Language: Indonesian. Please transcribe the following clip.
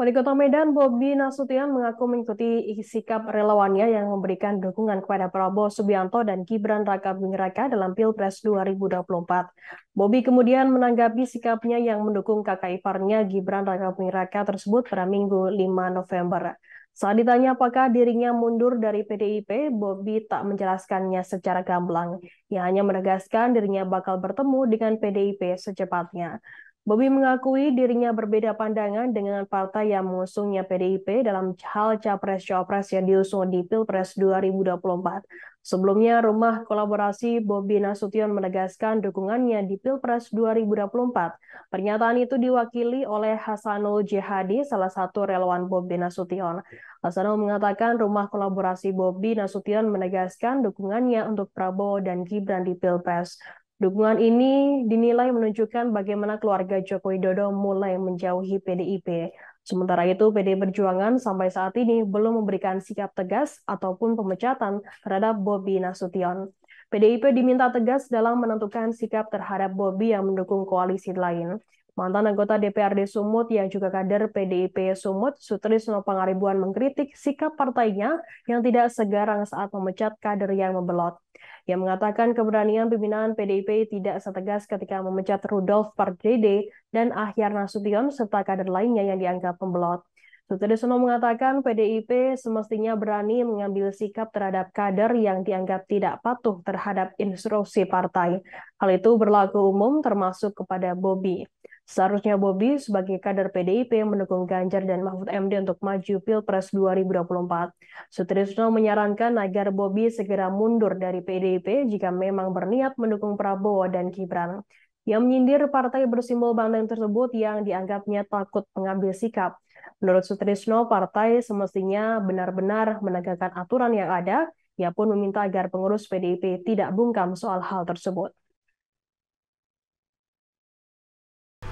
Wali Kota Medan Bobby Nasution mengaku mengikuti sikap relawannya yang memberikan dukungan kepada Prabowo Subianto dan Gibran Rakabuming Raka dalam Pilpres 2024. Bobby kemudian menanggapi sikapnya yang mendukung kakak iparnya Gibran Rakabuming Raka tersebut pada Minggu 5 November. Saat ditanya apakah dirinya mundur dari PDIP, Bobby tak menjelaskannya secara gamblang. Ia hanya menegaskan dirinya bakal bertemu dengan PDIP secepatnya. Bobby mengakui dirinya berbeda pandangan dengan partai yang mengusungnya PDIP dalam hal capres-cawapres yang diusung di Pilpres 2024. Sebelumnya, Rumah Kolaborasi Bobby Nasution menegaskan dukungannya di Pilpres 2024. Pernyataan itu diwakili oleh Hasanul Jihadi, salah satu relawan Bobby Nasution. Hasanul mengatakan Rumah Kolaborasi Bobby Nasution menegaskan dukungannya untuk Prabowo dan Gibran di Pilpres. Dukungan ini dinilai menunjukkan bagaimana keluarga Joko Widodo mulai menjauhi PDIP. Sementara itu, PDI Perjuangan sampai saat ini belum memberikan sikap tegas ataupun pemecatan terhadap Bobby Nasution. PDIP diminta tegas dalam menentukan sikap terhadap Bobby yang mendukung koalisi lain. Mantan anggota DPRD Sumut yang juga kader PDIP Sumut, Sutrisno Pangaribuan mengkritik sikap partainya yang tidak segarang saat memecat kader yang membelot. Ia mengatakan keberanian pimpinan PDIP tidak setegas ketika memecat Rudolf Pardede dan Akhyar Nasution serta kader lainnya yang dianggap pembelot. Sutrisno mengatakan PDIP semestinya berani mengambil sikap terhadap kader yang dianggap tidak patuh terhadap instruksi partai. Hal itu berlaku umum termasuk kepada Bobby. Seharusnya Bobby sebagai kader PDIP mendukung Ganjar dan Mahfud MD untuk maju Pilpres 2024. Sutrisno menyarankan agar Bobby segera mundur dari PDIP jika memang berniat mendukung Prabowo dan Gibran. Ia menyindir partai bersimbol banteng tersebut yang dianggapnya takut mengambil sikap. Menurut Sutrisno, partai semestinya benar-benar menegakkan aturan yang ada. Ia pun meminta agar pengurus PDIP tidak bungkam soal hal tersebut.